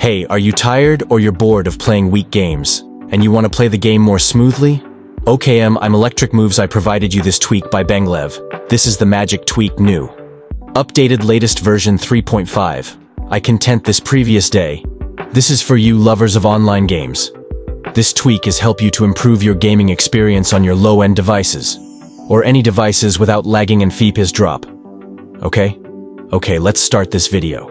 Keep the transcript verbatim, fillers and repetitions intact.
Hey, are you tired or you're bored of playing weak games, and you want to play the game more smoothly? Okay, um, I'm Electric Moves. I provided you this tweak by Banglevv. This is the Magic Tweak new. Updated latest version three point five. I content this previous day. This is for you lovers of online games. This tweak is help you to improve your gaming experience on your low-end devices, or any devices without lagging and F P S drop. Okay? Okay, let's start this video.